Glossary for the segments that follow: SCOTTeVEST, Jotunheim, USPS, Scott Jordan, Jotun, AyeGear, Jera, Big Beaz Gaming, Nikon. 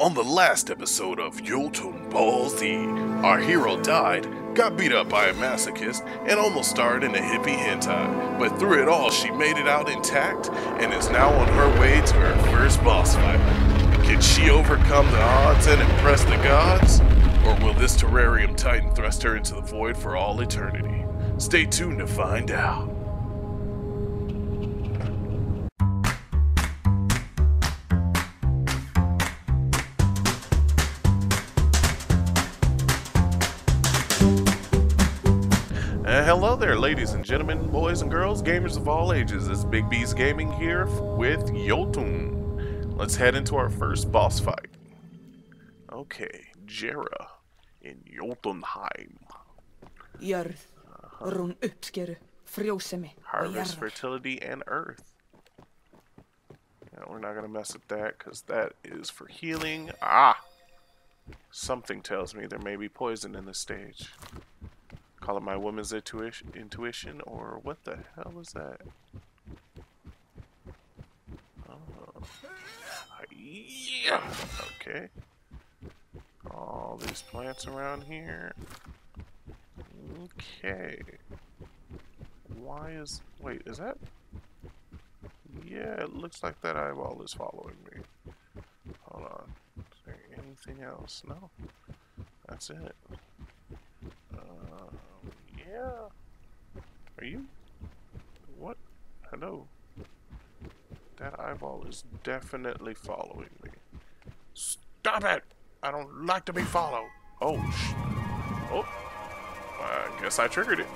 On the last episode of Jotunheim, our hero died, got beat up by a masochist, and almost starred in a hippie hentai, but through it all she made it out intact and is now on her way to her first boss fight. Can she overcome the odds and impress the gods? Or will this terrarium titan thrust her into the void for all eternity? Stay tuned to find out. Hello there, ladies and gentlemen, boys and girls, gamers of all ages. It's Big Beaz Gaming here with Jotun. Let's head into our first boss fight. Okay, Jera in Jotunheim. Harvest, fertility, and earth. Yeah, we're not gonna mess with that because that is for healing. Ah! Something tells me there may be poison in this stage. Call it my woman's intuition, or what the hell is that? Oh. Yeah. Okay. All these plants around here. Okay. Why is... Wait, is that... Yeah, it looks like that eyeball is following me. Hold on. Is there anything else? No. That's it. Yeah. Are you? What? Hello. That eyeball is definitely following me. Stop it! I don't like to be followed. Oh. Oh. I guess I triggered it.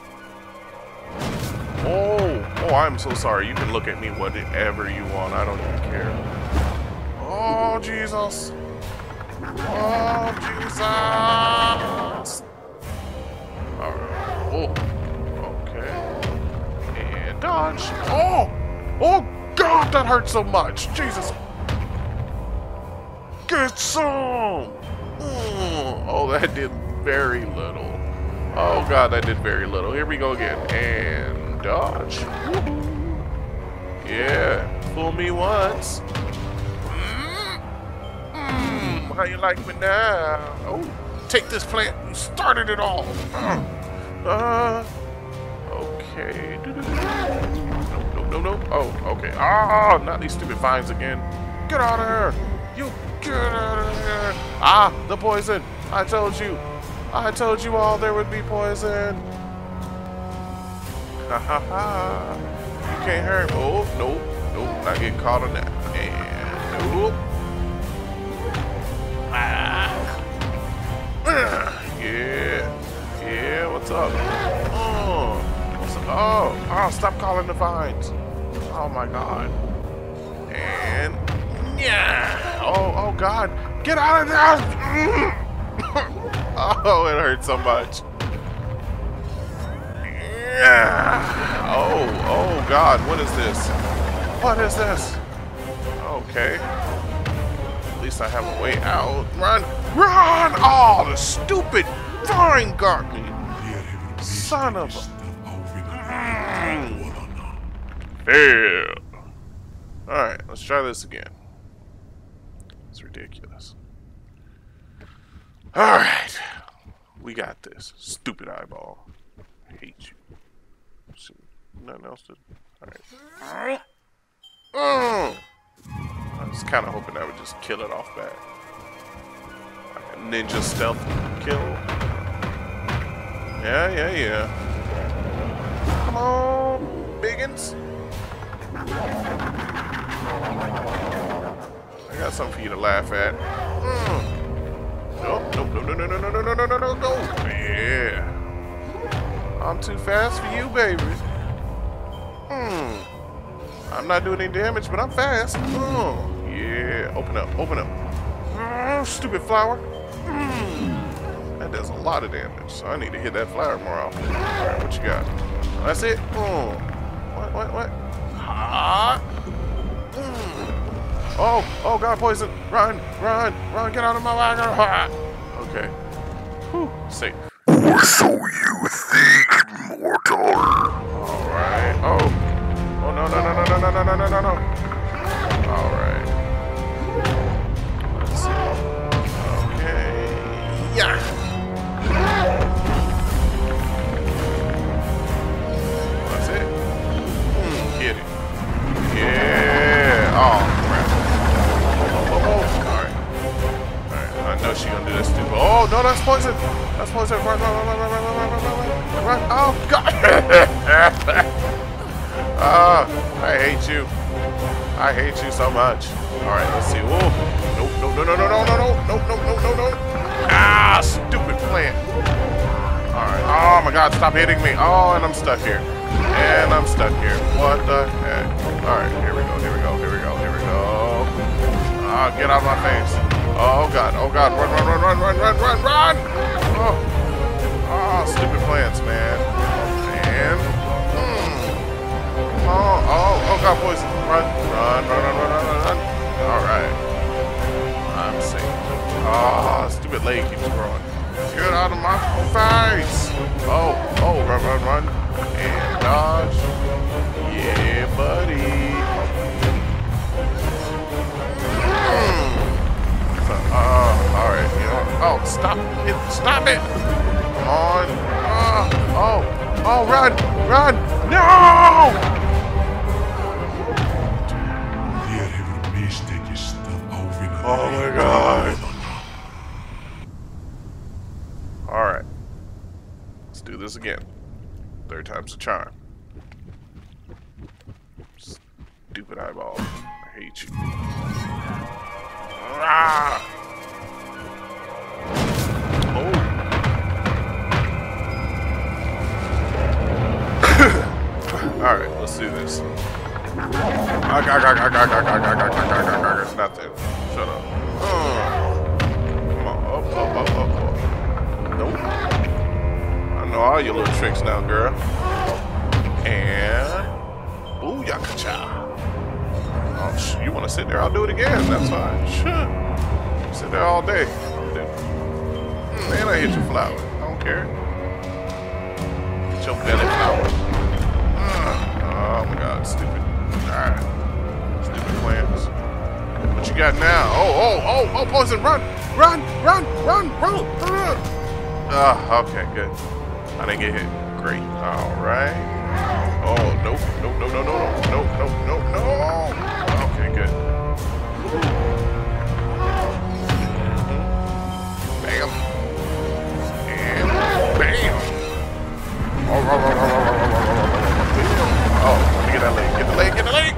Oh. Oh, I'm so sorry. You can look at me whatever you want. I don't even care. Oh, Jesus. Oh, Jesus. Oh, okay. And dodge. Oh! Oh, God, that hurt so much. Jesus. Get some! Oh, that did very little. Oh, God, that did very little. Here we go again. And dodge. Yeah. Fool me once. How you like me now? Oh, take this plant and started it all. Okay. No, no, no, no. Oh, okay. Ah, not these stupid vines again. Get out of here. You get out of here. Ah, the poison. I told you. I told you all there would be poison. Ha ha ha. You can't hurt. Oh, no, no. Not getting caught on that. And nope. Ah. Yeah. Yeah, what's up? Oh, what's up? Oh, oh, stop calling the vines. Oh my God. And yeah. Oh, oh God. Get out of there. Oh, it hurts so much. Yeah. Oh, oh God. What is this? What is this? Okay. At least I have a way out. Run. Run. Oh, the stupid vine got me. Son of a... Yeah. Alright, let's try this again. It's ridiculous. Alright. We got this. Stupid eyeball. I hate you. See, nothing else to... Alright. I was kind of hoping I would just kill it off back. Like a ninja stealth kill. Yeah, yeah, yeah. Come on, biggins. I got something for you to laugh at. Nope, nope, no, no, no, no, no, no, no, no, no, no. Yeah. I'm too fast for you, baby. I'm not doing any damage, but I'm fast. Yeah. Open up, open up. Stupid flower. That does a lot of damage, so I need to hit that flower more often. Alright, what you got? That's it? What? Ah. Oh, oh God, poison! Run, run, run, get out of my wagon! Ah. Okay. Whew, safe. So you think, mortal? Alright, oh. Oh, no, no, no, no, no, no, no, no, no, no. Alright. Let's see. Oh no, that's poison. That's poison. Run, run, run, run, run, run, run, run, run. Oh god. I hate you. I hate you so much. All right, let's see. Ooh. Nope, no, no, no, no, no, no, no, no, no, no, no. Ah, stupid plant. All right. Oh my god, stop hitting me. Oh, and I'm stuck here. And I'm stuck here. What the heck? All right, here we go. Here we go. Here we go. Here we go. Ah, get out of my face. Oh god, oh god, run, run, run, run, run, run, run! Oh, oh stupid plants, man. Man. Mm. Oh, oh, oh god, boys. Run, run, run, run, run, run, run. Alright. I'm safe. Ah, oh, stupid leg keeps growing. Get out of my face! Oh, oh, run, run, run. And dodge. Yeah, buddy. Alright, you know what? Oh, stop it! Stop it! Come on! Oh! Oh, run! Run! No! Oh my god! Alright. Let's do this again. Third time's a charm. Stupid eyeball. I hate you. Ah. Oh. All right, let's do this. It's not there. Shut up. Come on, up, up, up, up, up. Nope. I know all your little tricks now, girl. And ooh, yaka-cha. Oh, you want to sit there? I'll do it again. That's fine. Sure. Sit there all day. Man, I hit your flower. I don't care. Hit your belly flower. Oh my god, stupid. Alright. Stupid plans. What you got now? Oh, oh, oh, oh, poison. Run, run, run, run, run. Okay, good. I didn't get hit. Great. Alright. Oh, nope, nope, no, no, no, no, nope, nope, nope, no. Oh. Okay, good. Bam. And bam. Oh, get that leg, get the leg, get the leg.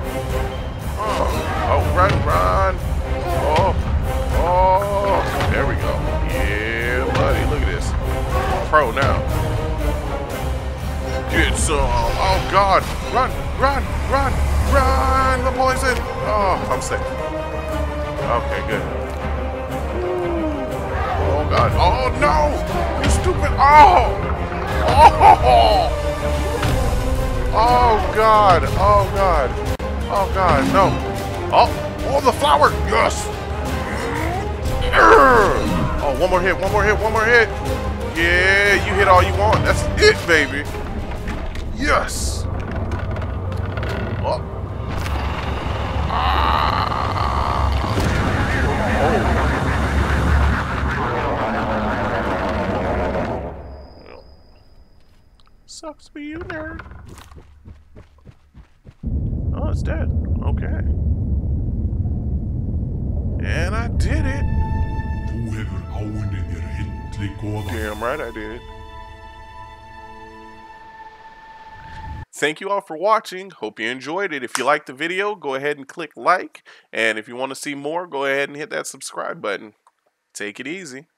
Oh, oh, run, run. Oh, oh, there we go. Yeah, buddy, look at this. Pro now. Get some. Oh, God. Run, run, run. Run! The poison! Oh, I'm sick. Okay, good. Oh, God. Oh, no! You stupid! Oh! Oh! Oh, God. Oh, God. Oh, God. No. Oh! Oh, the flower! Yes! Oh, one more hit, one more hit, one more hit! Yeah, you hit all you want. That's it, baby! Yes! Sucks for you, nerd. Oh, it's dead. Okay. And I did it. Damn right I did it. Thank you all for watching. Hope you enjoyed it. If you liked the video, go ahead and click like. And if you want to see more, go ahead and hit that subscribe button. Take it easy.